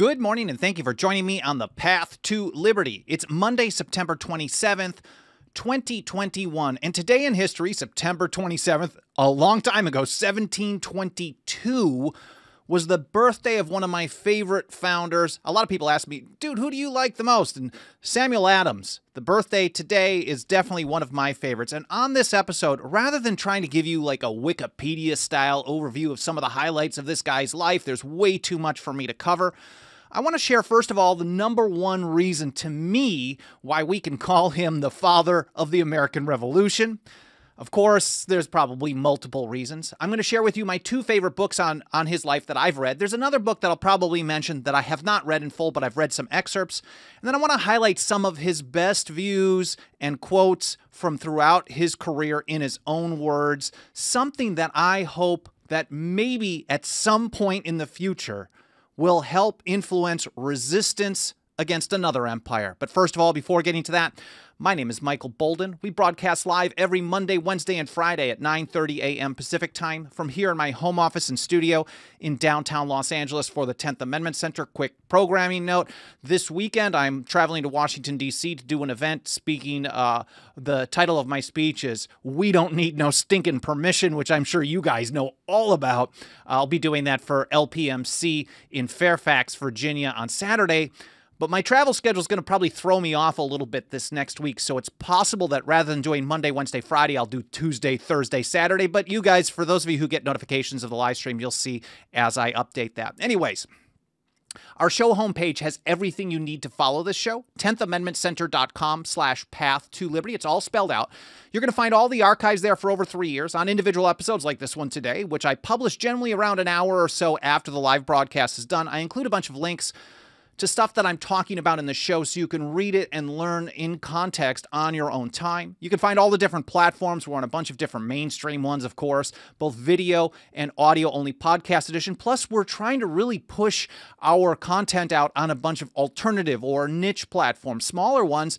Good morning, and thank you for joining me on the Path to Liberty. It's Monday, September 27th, 2021, and today in history, September 27th, a long time ago, 1722, was the birthday of one of my favorite founders. A lot of people ask me, dude, who do you like the most? And Samuel Adams, the birthday today is definitely one of my favorites. And on this episode, rather than trying to give you like a Wikipedia-style overview of some of the highlights of this guy's life, there's way too much for me to cover. I want to share, first of all, the number one reason to me why we can call him the father of the American Revolution. Of course, there's probably multiple reasons. I'm going to share with you my two favorite books on his life that I've read. There's another book that I'll probably mention that I have not read in full, but I've read some excerpts. And then I want to highlight some of his best views and quotes from throughout his career in his own words, something that I hope that maybe at some point in the future will help influence resistance against another empire. But first of all, before getting to that, my name is Michael Bolden. We broadcast live every Monday, Wednesday, and Friday at 9:30 a.m. Pacific time from here in my home office and studio in downtown Los Angeles for the 10th Amendment Center. Quick programming note, this weekend I'm traveling to Washington, D.C. to do an event speaking. The title of my speech is We Don't Need No Stinkin' Permission, which I'm sure you guys know all about. I'll be doing that for LPMC in Fairfax, Virginia on Saturday. But my travel schedule is going to probably throw me off a little bit this next week, so it's possible that rather than doing Monday, Wednesday, Friday, I'll do Tuesday, Thursday, Saturday. But you guys, for those of you who get notifications of the live stream, you'll see as I update that. Anyways, our show homepage has everything you need to follow this show, 10thamendmentcenter.com/path to liberty. It's all spelled out. You're going to find all the archives there for over 3 years on individual episodes like this one today, which I publish generally around an hour or so after the live broadcast is done. I include a bunch of links to stuff that I'm talking about in the show so you can read it and learn in context on your own time. You can find all the different platforms. We're on a bunch of different mainstream ones, of course, both video and audio-only podcast edition. Plus, we're trying to really push our content out on a bunch of alternative or niche platforms, smaller ones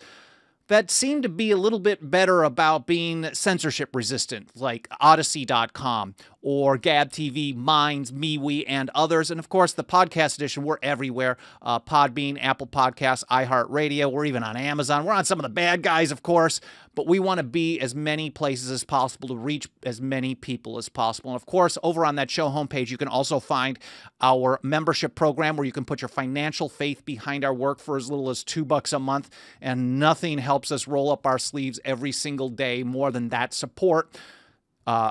that seem to be a little bit better about being censorship resistant, like Odyssey.com or GabTV, Minds, MeWe, and others. And of course, the podcast edition, we're everywhere. Podbean, Apple Podcasts, iHeartRadio, we're even on Amazon. We're on some of the bad guys, of course, but we want to be as many places as possible to reach as many people as possible. And of course, over on that show homepage, you can also find our membership program where you can put your financial faith behind our work for as little as $2 a month, and nothing helps us roll up our sleeves every single day more than that support.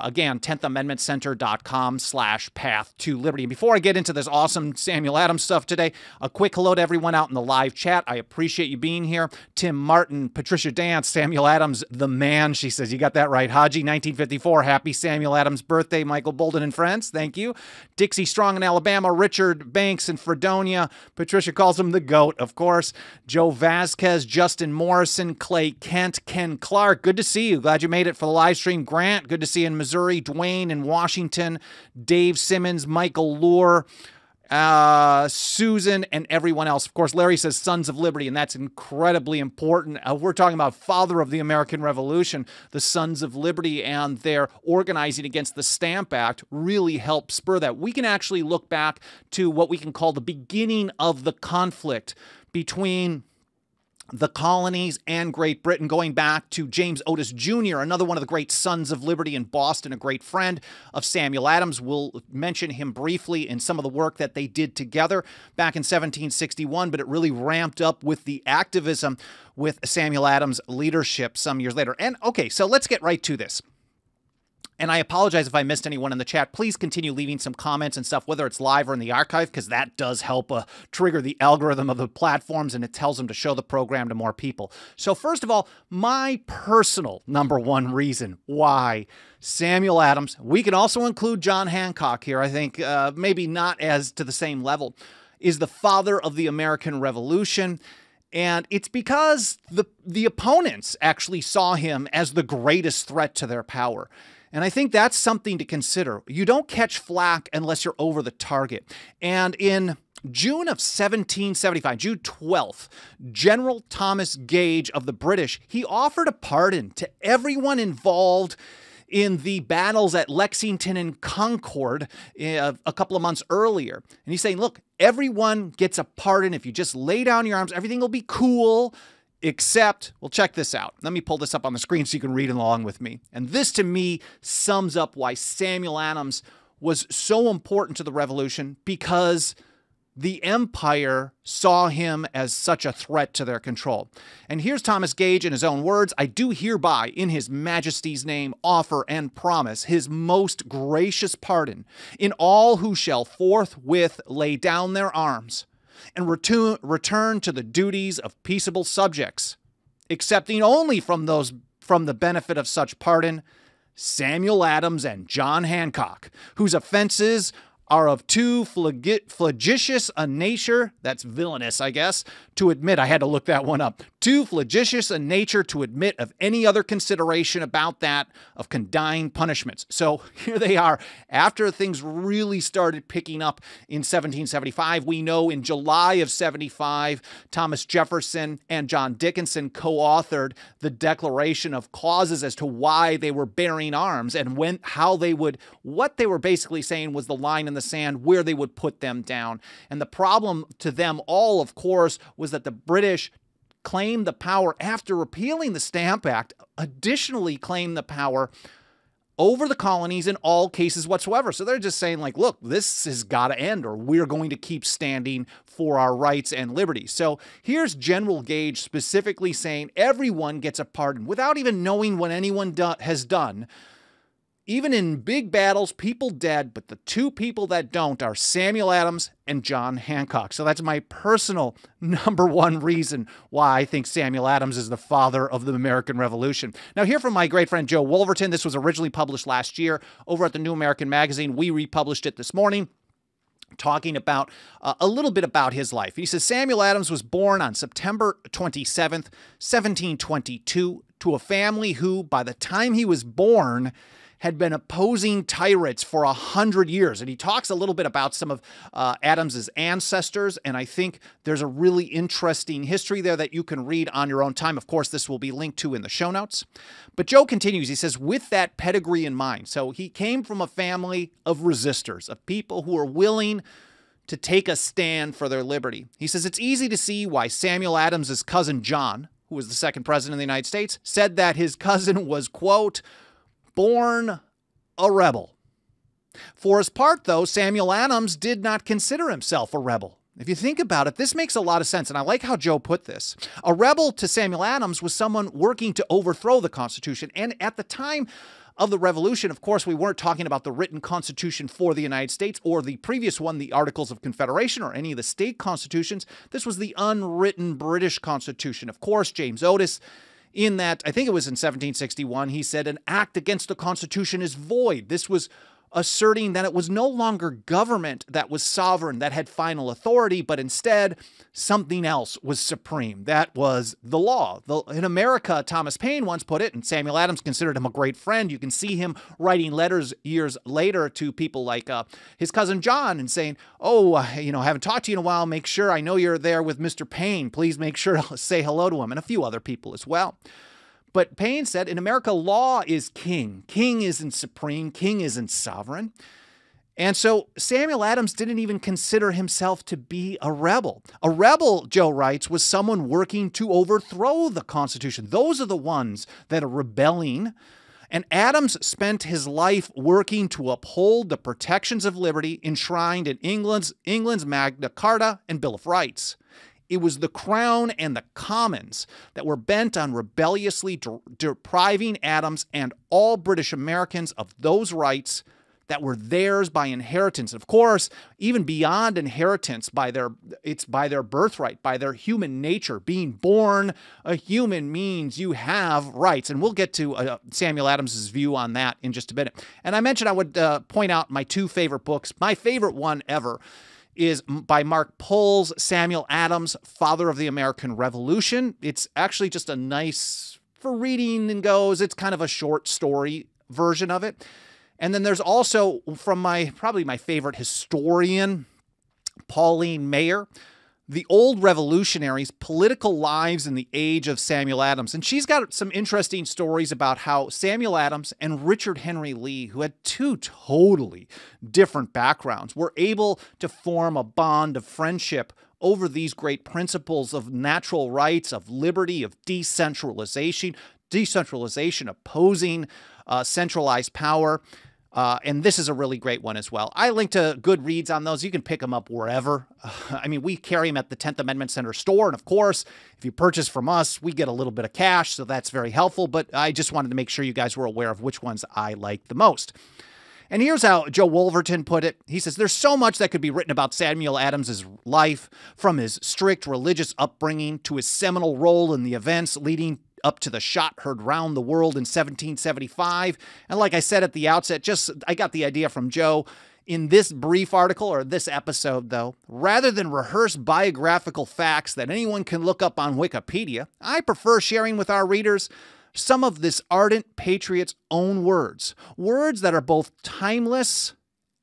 Again, 10thamendmentcenter.com/path to liberty. And before I get into this awesome Samuel Adams stuff today, a quick hello to everyone out in the live chat. I appreciate you being here. Tim Martin, Patricia Dance, Samuel Adams, the man. She says, you got that right. Haji, 1954. Happy Samuel Adams birthday, Michael Bolden and friends. Thank you. Dixie Strong in Alabama, Richard Banks in Fredonia. Patricia calls him the GOAT, of course. Joe Vasquez, Justin Morrison, Clay Kent, Ken Clark. Good to see you. Glad you made it for the live stream. Grant, good to see you in Missouri. Dwayne in Washington, Dave Simmons, Michael Lure, Susan, and everyone else. Of course, Larry says Sons of Liberty, and that's incredibly important. We're talking about father of the American Revolution. The Sons of Liberty and their organizing against the Stamp Act really helped spur that. We can actually look back to what we can call the beginning of the conflict between the colonies and Great Britain, going back to James Otis Jr., another one of the great Sons of Liberty in Boston, a great friend of Samuel Adams. We'll mention him briefly in some of the work that they did together back in 1761, but it really ramped up with the activism with Samuel Adams' leadership some years later. And okay, so let's get right to this. And I apologize if I missed anyone in the chat. Please continue leaving some comments and stuff, whether it's live or in the archive, because that does help trigger the algorithm of the platforms, and it tells them to show the program to more people. So first of all, my personal number one reason why Samuel Adams, we can also include John Hancock here, I think maybe not as to the same level, is the father of the American Revolution. And it's because the opponents actually saw him as the greatest threat to their power. And I think that's something to consider. You don't catch flack unless you're over the target. And in June of 1775, June 12th, General Thomas Gage of the British, he offered a pardon to everyone involved in the battles at Lexington and Concord a couple of months earlier. And he's saying, look, everyone gets a pardon. If you just lay down your arms, everything will be cool, except, well, check this out. Let me pull this up on the screen so you can read along with me. And this, to me, sums up why Samuel Adams was so important to the revolution, because the empire saw him as such a threat to their control. And here's Thomas Gage in his own words: I do hereby, in his majesty's name, offer and promise his most gracious pardon in all who shall forthwith lay down their arms and return to the duties of peaceable subjects, excepting only from the benefit of such pardon Samuel Adams and John Hancock, whose offenses are of too flagitious a nature, that's villainous, I guess, to admit, I had to look that one up, too flagitious a nature to admit of any other consideration about that of condign punishments. So here they are, after things really started picking up in 1775. We know in July of 75, Thomas Jefferson and John Dickinson co-authored the Declaration of Causes as to why they were bearing arms and when, how they would, what they were basically saying was the line in the sand where they would put them down. And the problem to them all, of course, was that the British claimed the power after repealing the Stamp Act, additionally claimed the power over the colonies in all cases whatsoever. So they're just saying, like, look, this has got to end, or we're going to keep standing for our rights and liberties. So here's General Gage specifically saying everyone gets a pardon without even knowing what anyone has done. Even in big battles, people dead, but the two people that don't are Samuel Adams and John Hancock. So that's my personal #1 reason why I think Samuel Adams is the father of the American Revolution. Now, hear from my great friend Joe Wolverton. This was originally published last year over at the New American Magazine. We republished it this morning, talking about a little bit about his life. He says, Samuel Adams was born on September 27th, 1722, to a family who, by the time he was born, had been opposing tyrants for 100 years. And he talks a little bit about some of Adams's ancestors, and I think there's a really interesting history there that you can read on your own time. Of course, this will be linked to in the show notes. But Joe continues, he says, with that pedigree in mind, so he came from a family of resistors, of people who are willing to take a stand for their liberty. He says, it's easy to see why Samuel Adams's cousin John, who was the second president of the United States, said that his cousin was, quote, born a rebel. For his part, though, Samuel Adams did not consider himself a rebel. If you think about it, this makes a lot of sense, and I like how Joe put this. A rebel to Samuel Adams was someone working to overthrow the Constitution, and at the time of the Revolution, of course, we weren't talking about the written Constitution for the United States or the previous one, the Articles of Confederation, or any of the state constitutions. This was the unwritten British Constitution. Of course, James Otis, in that, I think it was in 1761, he said, an act against the Constitution is void. This was asserting that it was no longer government that was sovereign, that had final authority, but instead something else was supreme. That was the law. In America, Thomas Paine once put it, and Samuel Adams considered him a great friend. You can see him writing letters years later to people like his cousin John and saying, oh, you know, I haven't talked to you in a while. Make sure, I know you're there with Mr. Paine. Please make sure to say hello to him, and a few other people as well. But Paine said, in America, law is king. King isn't supreme. King isn't sovereign. And so Samuel Adams didn't even consider himself to be a rebel. A rebel, Joe writes, was someone working to overthrow the Constitution. Those are the ones that are rebelling. And Adams spent his life working to uphold the protections of liberty enshrined in England's Magna Carta and Bill of Rights. It was the Crown and the Commons that were bent on rebelliously depriving Adams and all British Americans of those rights that were theirs by inheritance. Of course, even beyond inheritance, by their birthright, by their human nature. Being born a human means you have rights. And we'll get to Samuel Adams's view on that in just a minute. And I mentioned I would point out my two favorite books. My favorite one ever is by Mark Puls, Samuel Adams, Father of the American Revolution. It's actually just a nice, for reading and goes, it's kind of a short story version of it. And then there's also, from my, probably my favorite historian, Pauline Mayer, the old revolutionaries' political lives in the age of Samuel Adams. And she's got some interesting stories about how Samuel Adams and Richard Henry Lee, who had two totally different backgrounds, were able to form a bond of friendship over these great principles of natural rights, of liberty, of decentralization, opposing centralized power. And this is a really great one as well. I linked to Goodreads on those. You can pick them up wherever. I mean, we carry them at the 10th Amendment Center store. And of course, if you purchase from us, we get a little bit of cash. So that's very helpful. But I just wanted to make sure you guys were aware of which ones I like the most. And here's how Joe Wolverton put it. He says, there's so much that could be written about Samuel Adams' life, from his strict religious upbringing to his seminal role in the events leading up to the shot heard round the world in 1775. And like I said at the outset, I got the idea from Joe. In this brief article, or this episode, though, rather than rehearse biographical facts that anyone can look up on Wikipedia, I prefer sharing with our readers some of this ardent patriot's own words, words that are both timeless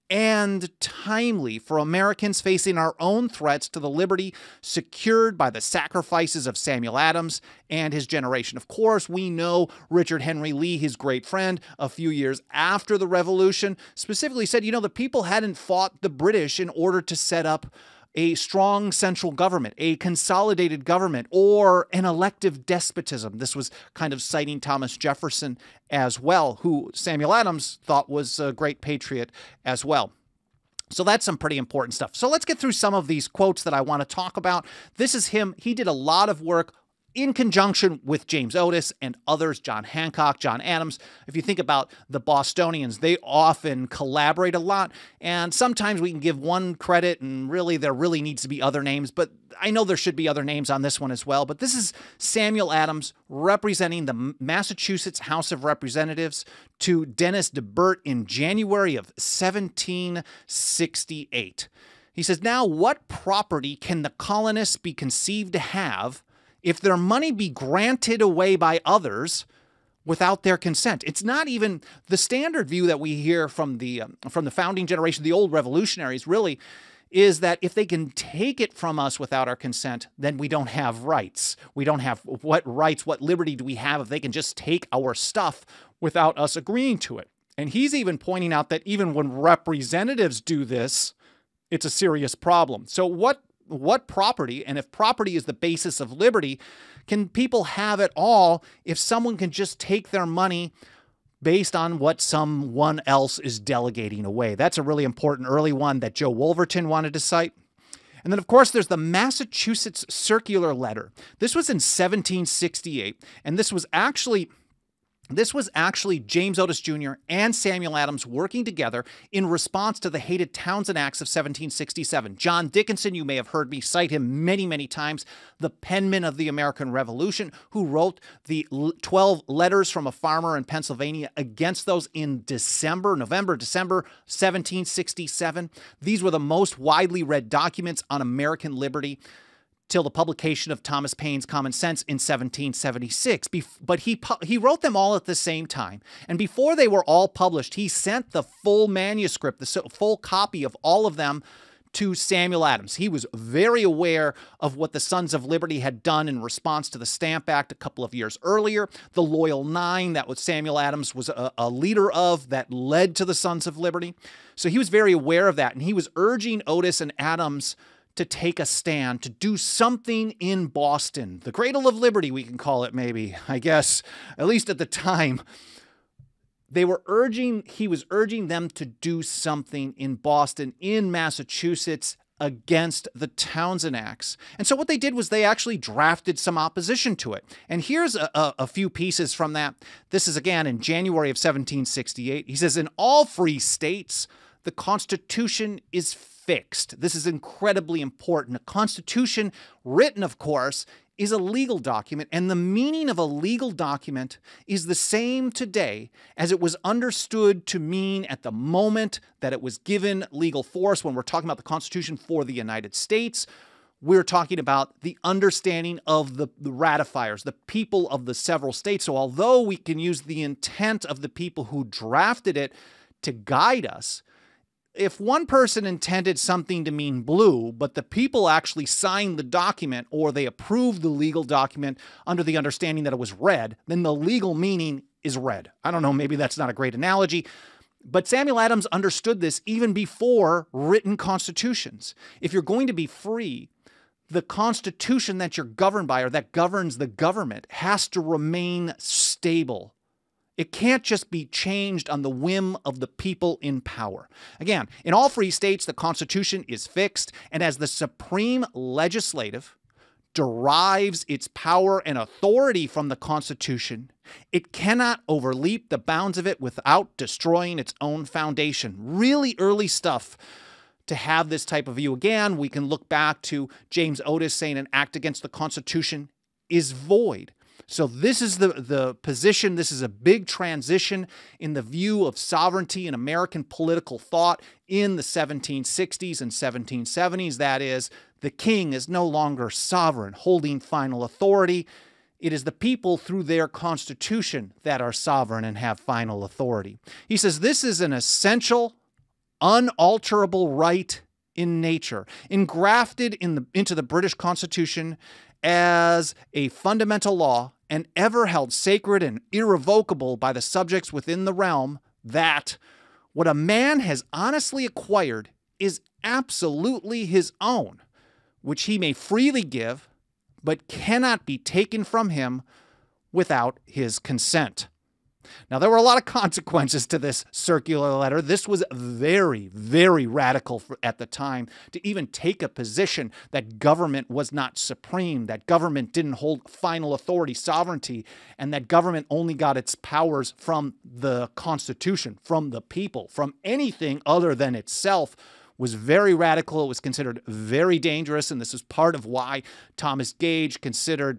and timely for Americans facing our own threats to the liberty secured by the sacrifices of Samuel Adams and his generation. Of course, we know Richard Henry Lee, his great friend, a few years after the Revolution, specifically said, you know, the people hadn't fought the British in order to set up a strong central government, a consolidated government, or an elective despotism. This was kind of citing Thomas Jefferson as well, who Samuel Adams thought was a great patriot as well. So that's some pretty important stuff. So let's get through some of these quotes that I want to talk about. This is him. He did a lot of work in conjunction with James Otis and others, John Hancock, John Adams. If you think about the Bostonians, they often collaborate a lot, and sometimes we can give one credit, and really there really needs to be other names, but I know there should be other names on this one as well. But this is Samuel Adams representing the Massachusetts House of Representatives to Dennis DeBert in January of 1768. He says, now what property can the colonists be conceived to have if their money be granted away by others without their consent? It's not even the standard view that we hear from the founding generation, the old revolutionaries, really, is that if they can take it from us without our consent, then we don't have rights. We don't have what rights, what liberty do we have if they can just take our stuff without us agreeing to it? And he's even pointing out that even when representatives do this, it's a serious problem. So what property, and if property is the basis of liberty, can people have at all if someone can just take their money based on what someone else is delegating away? That's a really important early one that Joe Wolverton wanted to cite. And then, of course, there's the Massachusetts Circular Letter. This was in 1768, and this was actually James Otis Jr. and Samuel Adams working together in response to the hated Townsend Acts of 1767. John Dickinson, you may have heard me cite him many, many times, the penman of the American Revolution, who wrote the 12 letters from a farmer in Pennsylvania against those in November, December 1767. These were the most widely read documents on American liberty till the publication of Thomas Paine's Common Sense in 1776. But he wrote them all at the same time. And before they were all published, he sent the full manuscript, the full copy of all of them, to Samuel Adams. He was very aware of what the Sons of Liberty had done in response to the Stamp Act a couple of years earlier, the Loyal Nine that was Samuel Adams was a leader of, that led to the Sons of Liberty. So he was very aware of that, and he was urging Otis and Adams to take a stand, to do something in Boston, the cradle of liberty, we can call it maybe, I guess, at least at the time. He was urging them to do something in Boston, in Massachusetts, against the Townsend Acts. And so what they did was they actually drafted some opposition to it. And here's a few pieces from that. This is, again, in January of 1768. He says, in all free states, the Constitution is fixed. This is incredibly important. A constitution, written, of course, is a legal document, and the meaning of a legal document is the same today as it was understood to mean at the moment that it was given legal force. When we're talking about the Constitution for the United States, we're talking about the understanding of the ratifiers, the people of the several states. So although we can use the intent of the people who drafted it to guide us, if one person intended something to mean blue, but the people actually signed the document or they approved the legal document under the understanding that it was red, then the legal meaning is red. I don't know, maybe that's not a great analogy, but Samuel Adams understood this even before written constitutions. If you're going to be free, the constitution that you're governed by or that governs the government has to remain stable. It can't just be changed on the whim of the people in power. Again, in all free states, the Constitution is fixed, and as the supreme legislative derives its power and authority from the Constitution, it cannot overleap the bounds of it without destroying its own foundation. Really early stuff to have this type of view. Again, we can look back to James Otis saying an act against the Constitution is void. So this is the position. This is a big transition in the view of sovereignty in American political thought in the 1760s and 1770s. That is, the king is no longer sovereign, holding final authority. It is the people through their constitution that are sovereign and have final authority. He says this is an essential, unalterable right in nature, engrafted into the British Constitution as a fundamental law and ever held sacred and irrevocable by the subjects within the realm, that what a man has honestly acquired is absolutely his own, which he may freely give, but cannot be taken from him without his consent. Now, there were a lot of consequences to this circular letter. This was very, very radical at the time to even take a position that government was not supreme, that government didn't hold final authority, sovereignty, and that government only got its powers from the Constitution, from the people, from anything other than itself. Was very radical. It was considered very dangerous, and this is part of why Thomas Gage considered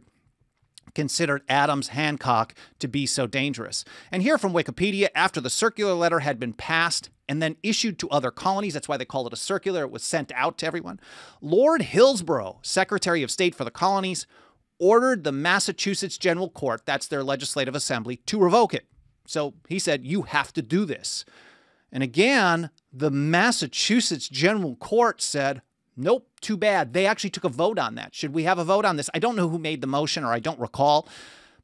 Adams Hancock to be so dangerous. And here from Wikipedia, after the circular letter had been passed and then issued to other colonies, that's why they called it a circular, it was sent out to everyone, Lord Hillsborough, Secretary of State for the colonies, ordered the Massachusetts General Court, that's their legislative assembly, to revoke it. So he said, you have to do this. And again, the Massachusetts General Court said, nope, too bad. They actually took a vote on that. Should we have a vote on this? I don't know who made the motion, or I don't recall,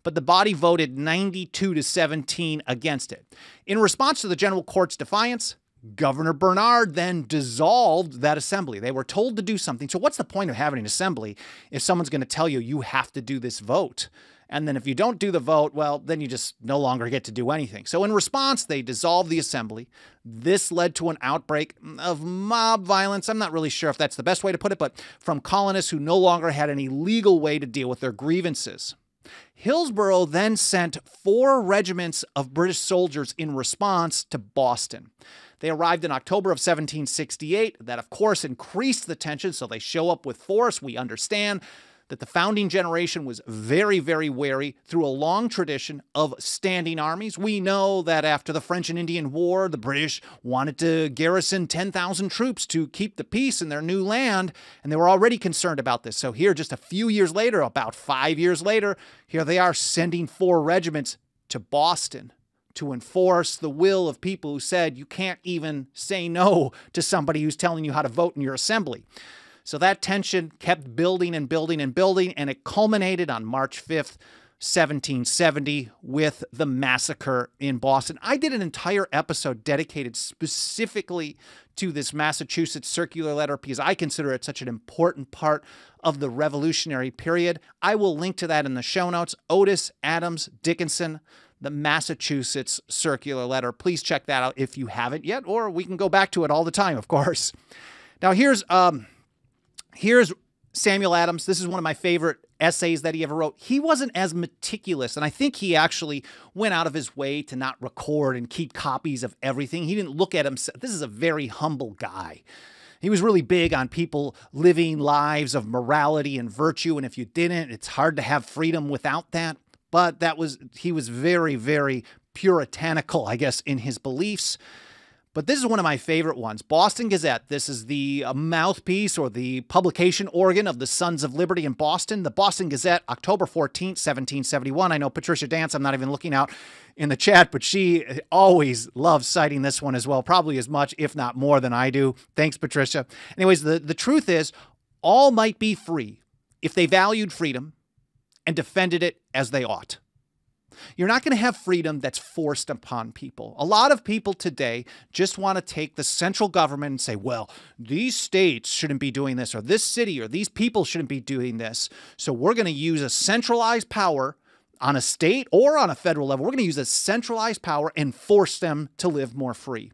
but the body voted 92-17 against it. In response to the General Court's defiance, Governor Bernard then dissolved that assembly. They were told to do something. So what's the point of having an assembly if someone's going to tell you you have to do this vote? And then if you don't do the vote, well, then you just no longer get to do anything. So in response, they dissolved the assembly. This led to an outbreak of mob violence. I'm not really sure if that's the best way to put it, but from colonists who no longer had any legal way to deal with their grievances. Hillsborough then sent 4 regiments of British soldiers in response to Boston. They arrived in October of 1768. That, of course, increased the tension, so they show up with force. We understand that the founding generation was very, very wary through a long tradition of standing armies. We know that after the French and Indian War, the British wanted to garrison 10,000 troops to keep the peace in their new land, and they were already concerned about this. So here, just a few years later, about 5 years later, here they are sending 4 regiments to Boston to enforce the will of people who said you can't even say no to somebody who's telling you how to vote in your assembly. So that tension kept building and building and building, and it culminated on March 5th, 1770, with the massacre in Boston. I did an entire episode dedicated specifically to this Massachusetts circular letter because I consider it such an important part of the revolutionary period. I will link to that in the show notes. Otis, Adams, Dickinson, the Massachusetts circular letter. Please check that out if you haven't yet, or we can go back to it all the time, of course. Now here's Samuel Adams. This is one of my favorite essays that he ever wrote. He wasn't as meticulous, and I think he actually went out of his way to not record and keep copies of everything. He didn't look at himself. This is a very humble guy. He was really big on people living lives of morality and virtue, and if you didn't, it's hard to have freedom without that. But he was very, very puritanical, I guess, in his beliefs. But this is one of my favorite ones. Boston Gazette. This is the mouthpiece or the publication organ of the Sons of Liberty in Boston. The Boston Gazette, October 14th, 1771. I know Patricia Dance, I'm not even looking out in the chat, but she always loves citing this one as well, probably as much, if not more than I do. Thanks, Patricia. Anyways, the truth is, all might be free if they valued freedom and defended it as they ought. You're not going to have freedom that's forced upon people. A lot of people today just want to take the central government and say, well, these states shouldn't be doing this, or this city, or these people shouldn't be doing this. So we're going to use a centralized power on a state or on a federal level. We're going to use a centralized power and force them to live more free.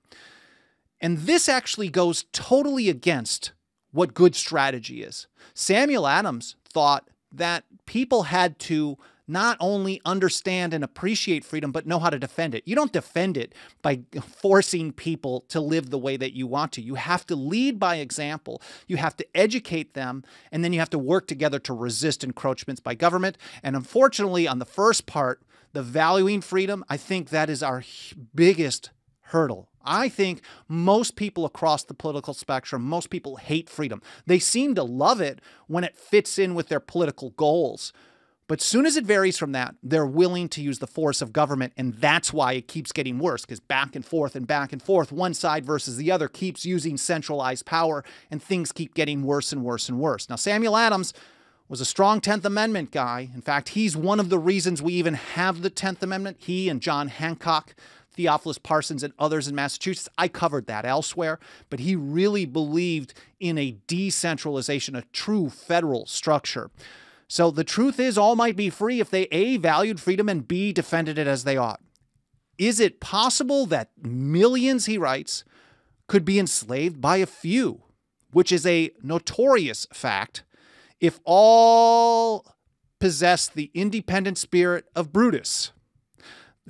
And this actually goes totally against what good strategy is. Samuel Adams thought that people had to not only understand and appreciate freedom, but know how to defend it. You don't defend it by forcing people to live the way that you want to. You have to lead by example. You have to educate them, and then you have to work together to resist encroachments by government. And unfortunately, on the first part, the valuing freedom, I think that is our biggest hurdle. I think most people across the political spectrum, most people hate freedom. They seem to love it when it fits in with their political goals. But soon as it varies from that, they're willing to use the force of government, and that's why it keeps getting worse, because back and forth and back and forth, one side versus the other keeps using centralized power, and things keep getting worse and worse and worse. Now, Samuel Adams was a strong 10th Amendment guy. In fact, he's one of the reasons we even have the 10th Amendment. He and John Hancock, Theophilus Parsons, and others in Massachusetts. I covered that elsewhere, but he really believed in a decentralization, a true federal structure. So the truth is, all might be free if they, A, valued freedom, and B, defended it as they ought. Is it possible that millions, he writes, could be enslaved by a few, which is a notorious fact, if all possess the independent spirit of Brutus,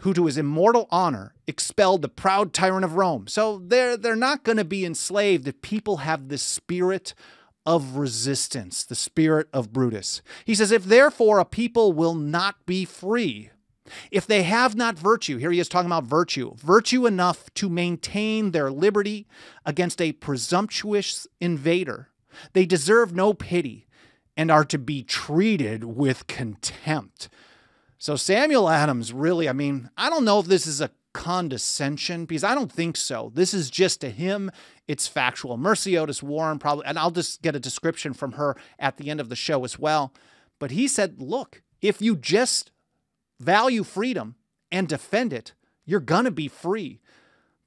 who to his immortal honor expelled the proud tyrant of Rome? So they're not going to be enslaved if people have this spirit of resistance, the spirit of Brutus. He says, if therefore a people will not be free, if they have not virtue, here he is talking about virtue, virtue enough to maintain their liberty against a presumptuous invader, they deserve no pity and are to be treated with contempt. So Samuel Adams really, I mean, I don't know if this is a condescension, because I don't think so. This is just, to him, it's factual. Mercy Otis Warren probably, and I'll just get a description from her at the end of the show as well. But he said, look, if you just value freedom and defend it, you're going to be free.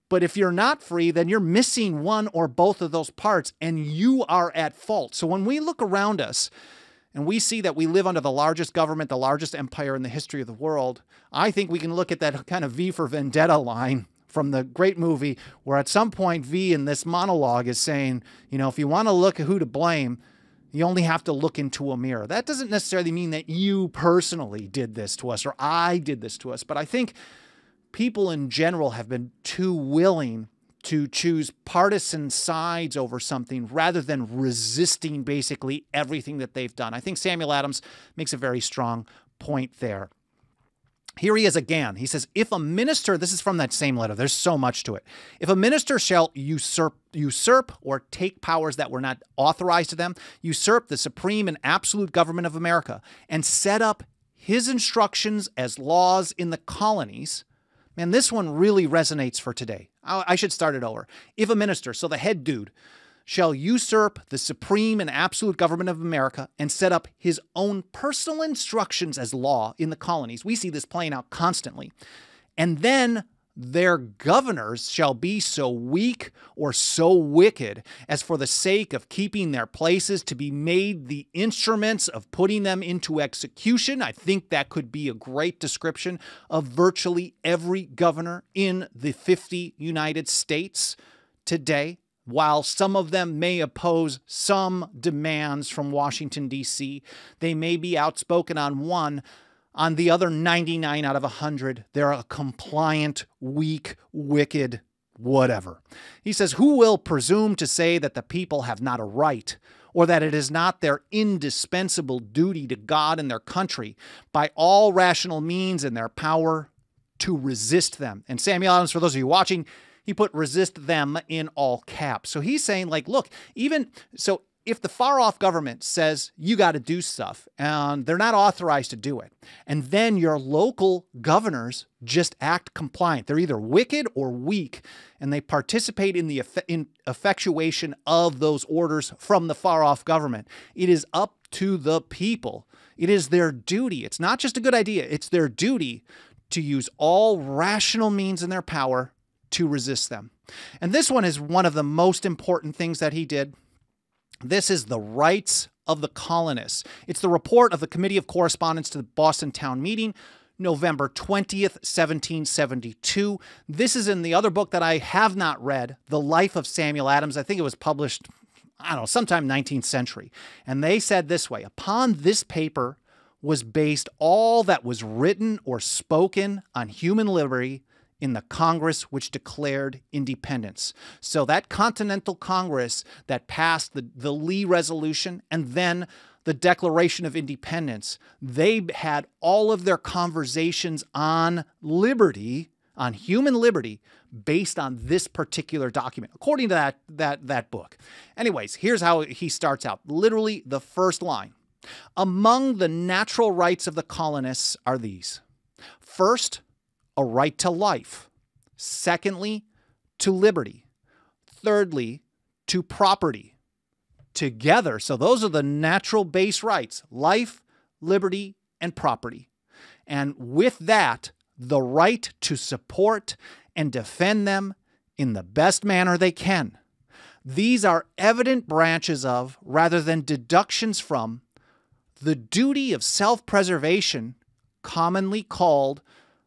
But if you're not free, then you're missing one or both of those parts, and you are at fault. So when we look around us, and we see that we live under the largest government, the largest empire in the history of the world, I think we can look at that kind of V for Vendetta line from the great movie, where at some point V in this monologue is saying, you know, if you want to look at who to blame, you only have to look into a mirror. That doesn't necessarily mean that you personally did this to us or I did this to us, but I think people in general have been too willing to choose partisan sides over something rather than resisting basically everything that they've done. I think Samuel Adams makes a very strong point there. Here he is again. He says, if a minister, this is from that same letter, there's so much to it. If a minister shall usurp or take powers that were not authorized to them, usurp the supreme and absolute government of America, and set up his instructions as laws in the colonies. Man, this one really resonates for today. I should start it over. If a minister, so the head dude, shall usurp the supreme and absolute government of America and set up his own personal instructions as law in the colonies. We see this playing out constantly. And then their governors shall be so weak or so wicked as for the sake of keeping their places to be made the instruments of putting them into execution. I think that could be a great description of virtually every governor in the 50 United States today. While some of them may oppose some demands from Washington, D.C., they may be outspoken on one. On the other 99 out of 100, they're a compliant, weak, wicked, whatever. He says, who will presume to say that the people have not a right, or that it is not their indispensable duty to God and their country, by all rational means in their power, to resist them? And Samuel Adams, for those of you watching, he put resist them in all caps. So he's saying, like, look, even so, if the far-off government says you got to do stuff and they're not authorized to do it, and then your local governors just act compliant, they're either wicked or weak, and they participate in the effectuation of those orders from the far-off government. It is up to the people. It is their duty. It's not just a good idea. It's their duty to use all rational means in their power to resist them. And this one is one of the most important things that he did. This is the Rights of the Colonists. It's the report of the Committee of Correspondence to the Boston Town Meeting, November 20th, 1772. This is in the other book that I have not read, The Life of Samuel Adams. I think it was published, I don't know, sometime 19th century. And they said this way: upon this paper was based all that was written or spoken on human liberty in the Congress which declared independence. So that Continental Congress that passed the Lee Resolution and then the Declaration of Independence, they had all of their conversations on liberty, on human liberty, based on this particular document, according to that book. Anyways, here's how he starts out. Literally the first line. Among the natural rights of the colonists are these. First, a right to life. Secondly, to liberty. Thirdly, to property. Together, so those are the natural base rights, life, liberty, and property. And with that, the right to support and defend them in the best manner they can. These are evident branches of, rather than deductions from, the duty of self-preservation, commonly called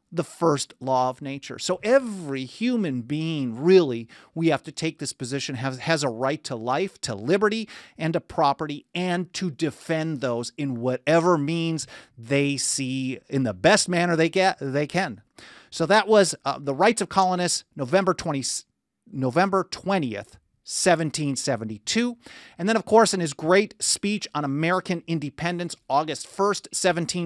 the first law of nature. So every human being, really, we have to take this position, has a right to life, to liberty, and to property, and to defend those in whatever means they see in the best manner they can. So that was the Rights of Colonists, November 20th, 1772. And then, of course, in his great speech on American independence, August 1st,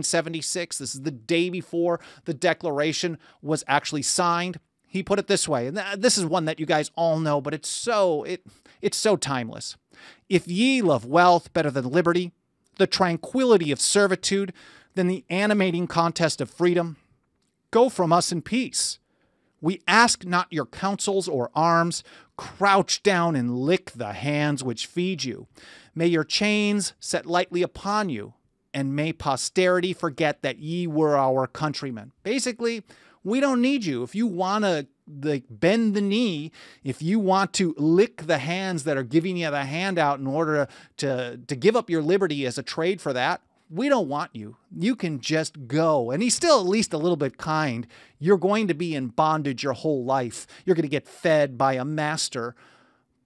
1776, this is the day before the Declaration was actually signed, he put it this way, and this is one that you guys all know, but it's so timeless. If ye love wealth better than liberty, the tranquility of servitude, than the animating contest of freedom, go from us in peace. We ask not your counsels or arms. Crouch down and lick the hands which feed you. May your chains set lightly upon you, and may posterity forget that ye were our countrymen. Basically, we don't need you. If you want to bend the knee, if you want to lick the hands that are giving you the handout in order to give up your liberty as a trade for that, we don't want you. You can just go. And he's still at least a little bit kind. You're going to be in bondage your whole life. You're going to get fed by a master,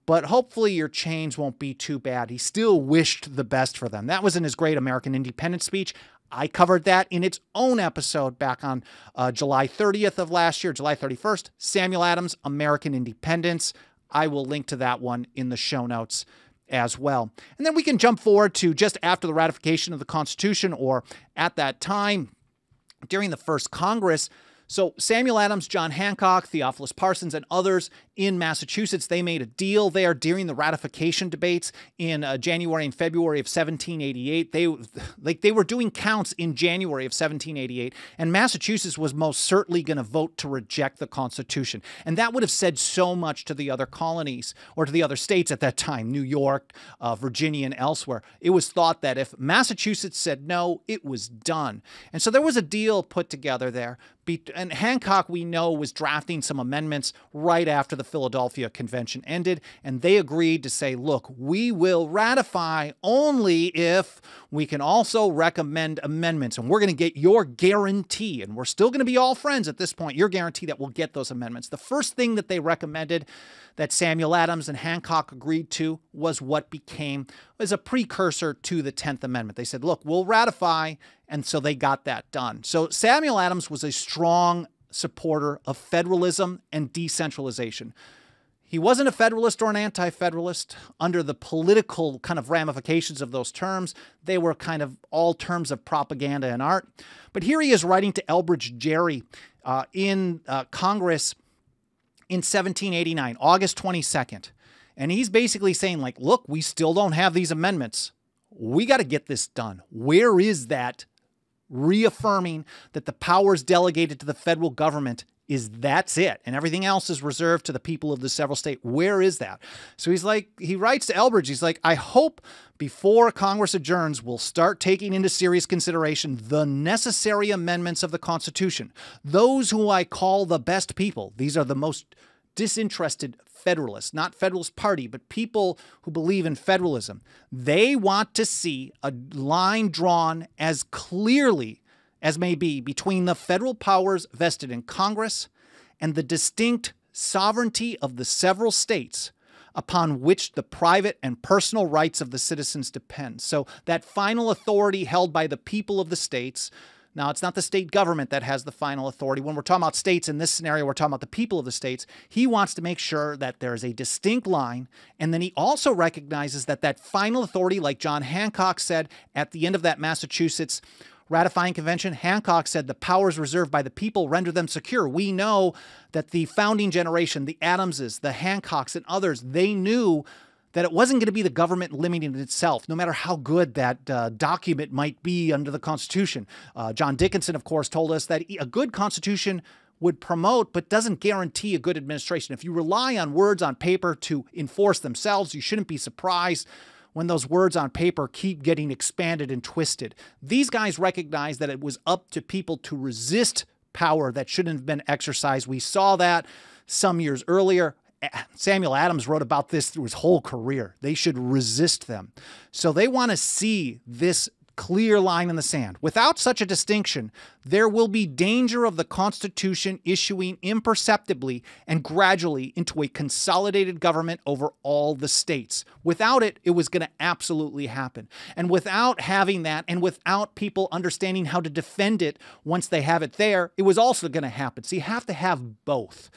but hopefully your chains won't be too bad. He still wished the best for them. That was in his great American independence speech. I covered that in its own episode back on July 30th of last year, July 31st, Samuel Adams, American Independence. I will link to that one in the show notes as well. And then we can jump forward to just after the ratification of the Constitution, or at that time during the first Congress. So Samuel Adams, John Hancock, Theophilus Parsons, and others in Massachusetts, they made a deal there during the ratification debates in January and February of 1788. They were doing counts in January of 1788, and Massachusetts was most certainly going to vote to reject the Constitution. And that would have said so much to the other colonies, or to the other states at that time, New York, Virginia, and elsewhere. It was thought that if Massachusetts said no, it was done. And so there was a deal put together there. And Hancock, we know, was drafting some amendments right after the Philadelphia Convention ended, and they agreed to say, look, we will ratify only if we can also recommend amendments, and we're going to get your guarantee, and we're still going to be all friends at this point, your guarantee that we'll get those amendments. The first thing that they recommended that Samuel Adams and Hancock agreed to was what became as a precursor to the 10th Amendment. They said, look, we'll ratify, and so they got that done. So Samuel Adams was a strong supporter of federalism and decentralization. He wasn't a federalist or an anti-federalist. Under the political kind of ramifications of those terms, they were kind of all terms of propaganda and art. But here he is writing to Elbridge Gerry in Congress in 1789, August 22nd. And he's basically saying, like, look, we still don't have these amendments. We got to get this done. Where is that reaffirming that the powers delegated to the federal government is that's it, and everything else is reserved to the people of the several states? Where is that? So he's like, he writes to Elbridge, he's like, I hope before Congress adjourns, we'll start taking into serious consideration the necessary amendments of the Constitution. Those who I call the best people, these are the most disinterested Federalists, not Federalist Party, but people who believe in federalism. They want to see a line drawn as clearly as may be between the federal powers vested in Congress and the distinct sovereignty of the several states upon which the private and personal rights of the citizens depend. So that final authority held by the people of the states. Now, it's not the state government that has the final authority. When we're talking about states in this scenario, we're talking about the people of the states. He wants to make sure that there is a distinct line. And then he also recognizes that that final authority, like John Hancock said at the end of that Massachusetts ratifying convention, Hancock said the powers reserved by the people render them secure. We know that the founding generation, the Adamses, the Hancocks, and others, they knew that it wasn't going to be the government limiting itself, no matter how good that document might be under the Constitution. John Dickinson, of course, told us that a good Constitution would promote but doesn't guarantee a good administration. If you rely on words on paper to enforce themselves, you shouldn't be surprised when those words on paper keep getting expanded and twisted. These guys recognized that it was up to people to resist power that shouldn't have been exercised. We saw that some years earlier. Samuel Adams wrote about this through his whole career. They should resist them. So they want to see this clear line in the sand. Without such a distinction, there will be danger of the Constitution issuing imperceptibly and gradually into a consolidated government over all the states. Without it, it was going to absolutely happen. And without having that, and without people understanding how to defend it once they have it there, it was also going to happen. So you have to have both.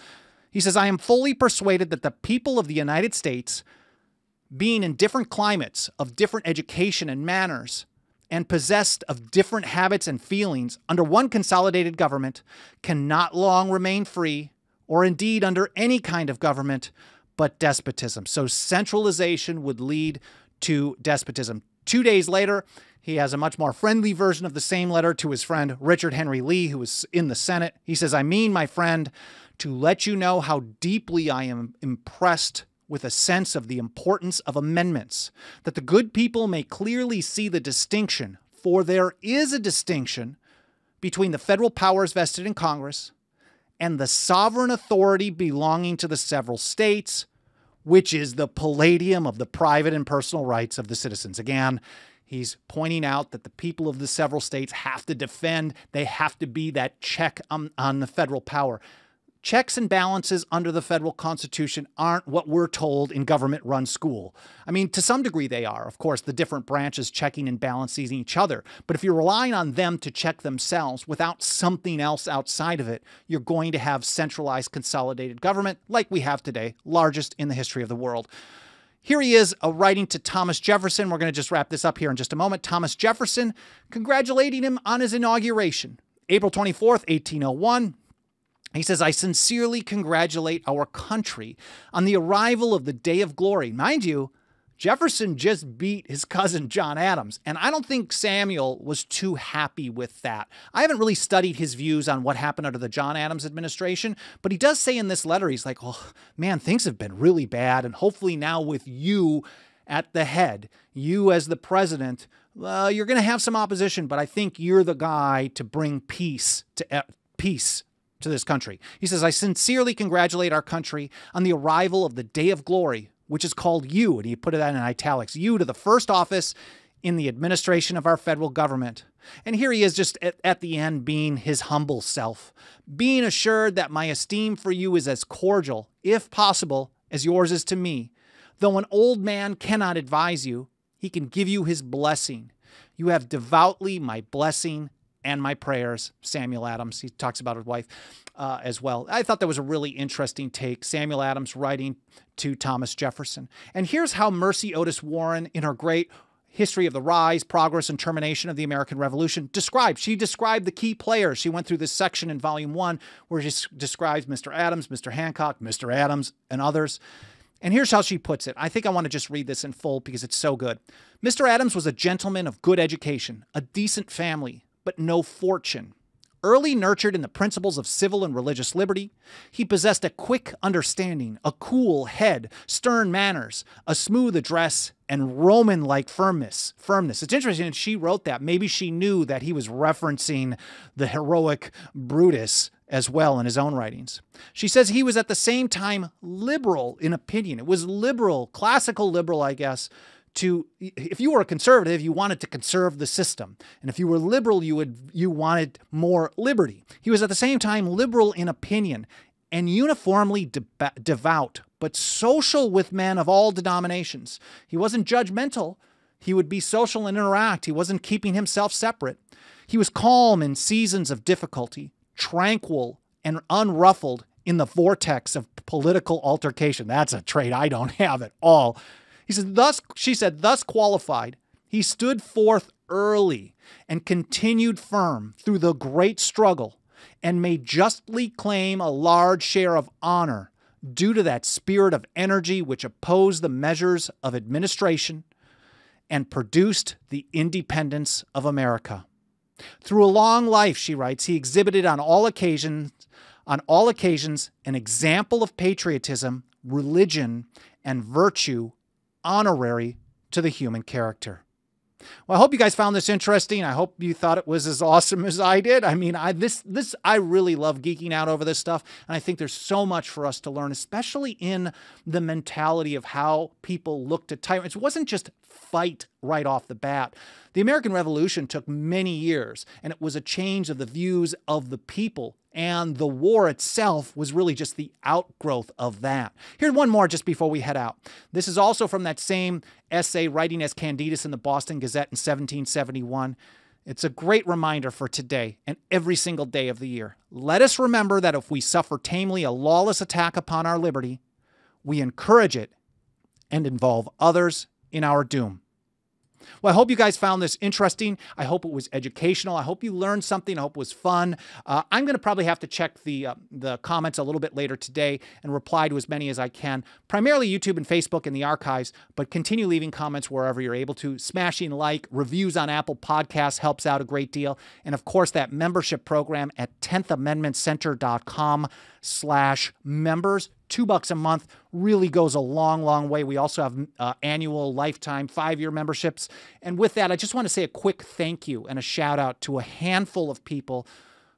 He says, I am fully persuaded that the people of the United States, being in different climates of different education and manners, and possessed of different habits and feelings under one consolidated government, cannot long remain free, or indeed under any kind of government, but despotism. So centralization would lead to despotism. 2 days later, he has a much more friendly version of the same letter to his friend Richard Henry Lee, who was in the Senate. He says, I mean, my friend, to let you know how deeply I am impressed with a sense of the importance of amendments, that the good people may clearly see the distinction, for there is a distinction between the federal powers vested in Congress and the sovereign authority belonging to the several states, which is the palladium of the private and personal rights of the citizens. Again, he's pointing out that the people of the several states have to defend, they have to be that check on the federal power. Checks and balances under the federal Constitution aren't what we're told in government-run school. I mean, to some degree they are. Of course, the different branches checking and balancing each other. But if you're relying on them to check themselves without something else outside of it, you're going to have centralized, consolidated government like we have today, largest in the history of the world. Here he is writing to Thomas Jefferson. We're going to just wrap this up here in just a moment. Thomas Jefferson, congratulating him on his inauguration. April 24th, 1801. He says, I sincerely congratulate our country on the arrival of the day of glory. Mind you, Jefferson just beat his cousin John Adams, and I don't think Samuel was too happy with that. I haven't really studied his views on what happened under the John Adams administration, but he does say in this letter, he's like, oh, man, things have been really bad, and hopefully now with you at the head, you as the president, you're going to have some opposition, but I think you're the guy to bring peace to this country. He says, I sincerely congratulate our country on the arrival of the day of glory, which is called you, and he put that in italics, you to the first office in the administration of our federal government. And here he is just at the end being his humble self, being assured that my esteem for you is as cordial, if possible, as yours is to me. Though an old man cannot advise you, he can give you his blessing. You have devoutly my blessing and my prayers, Samuel Adams. He talks about his wife as well. I thought that was a really interesting take, Samuel Adams writing to Thomas Jefferson. And here's how Mercy Otis Warren, in her great history of the rise, progress, and termination of the American Revolution, described. She described the key players. She went through this section in Volume 1 where she describes Mr. Adams, Mr. Hancock, Mr. Adams, and others. And here's how she puts it. I think I want to just read this in full because it's so good. Mr. Adams was a gentleman of good education, a decent family, but no fortune. Early nurtured in the principles of civil and religious liberty, he possessed a quick understanding, a cool head, stern manners, a smooth address, and Roman-like firmness. It's interesting that she wrote that. Maybe she knew that he was referencing the heroic Brutus as well in his own writings. She says he was at the same time liberal in opinion. It was liberal, classical liberal, I guess. If you were a conservative, you wanted to conserve the system. And if you were liberal, you wanted more liberty. He was at the same time liberal in opinion and uniformly devout, but social with men of all denominations. He wasn't judgmental. He would be social and interact. He wasn't keeping himself separate. He was calm in seasons of difficulty, tranquil and unruffled in the vortex of political altercation. That's a trait I don't have at all. He said, thus qualified, he stood forth early and continued firm through the great struggle and may justly claim a large share of honor due to that spirit of energy which opposed the measures of administration and produced the independence of America. Through a long life, she writes, he exhibited on all occasions an example of patriotism, religion, and virtue honorary to the human character. Well, I hope you guys found this interesting. I hope you thought it was as awesome as I did. I mean, I really love geeking out over this stuff, and I think there's so much for us to learn, especially in the mentality of how people looked at tyrants. It wasn't just fight right off the bat. The American Revolution took many years, and it was a change of the views of the people, and the war itself was really just the outgrowth of that. Here's one more just before we head out. This is also from that same essay, Writing as Candidus in the Boston Gazette in 1771. It's a great reminder for today and every single day of the year. Let us remember that if we suffer tamely a lawless attack upon our liberty, we encourage it and involve others in our doom. Well, I hope you guys found this interesting. I hope it was educational. I hope you learned something. I hope it was fun. I'm going to probably have to check the comments a little bit later today and reply to as many as I can, primarily YouTube and Facebook in the archives, but continue leaving comments wherever you're able to. Smashing like, reviews on Apple Podcasts helps out a great deal. And of course, that membership program at 10thamendmentcenter.com/members. $2 a month really goes a long, long way. We also have annual, lifetime, five-year memberships. And with that, I just want to say a quick thank you and a shout-out to a handful of people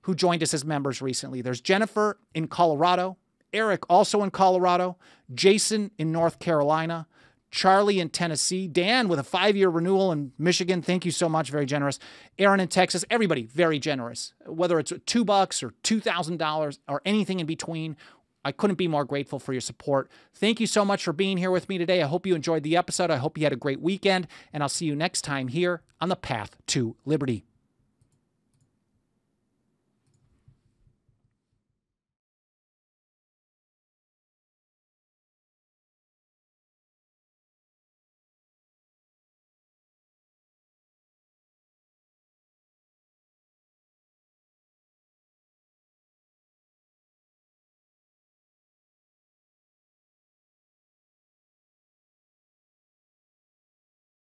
who joined us as members recently. There's Jennifer in Colorado, Eric also in Colorado, Jason in North Carolina, Charlie in Tennessee, Dan with a five-year renewal in Michigan. Thank you so much. Very generous. Aaron in Texas. Everybody, very generous. Whether it's $2 or $2,000 or anything in between, I couldn't be more grateful for your support. Thank you so much for being here with me today. I hope you enjoyed the episode. I hope you had a great weekend, and I'll see you next time here on the Path to Liberty.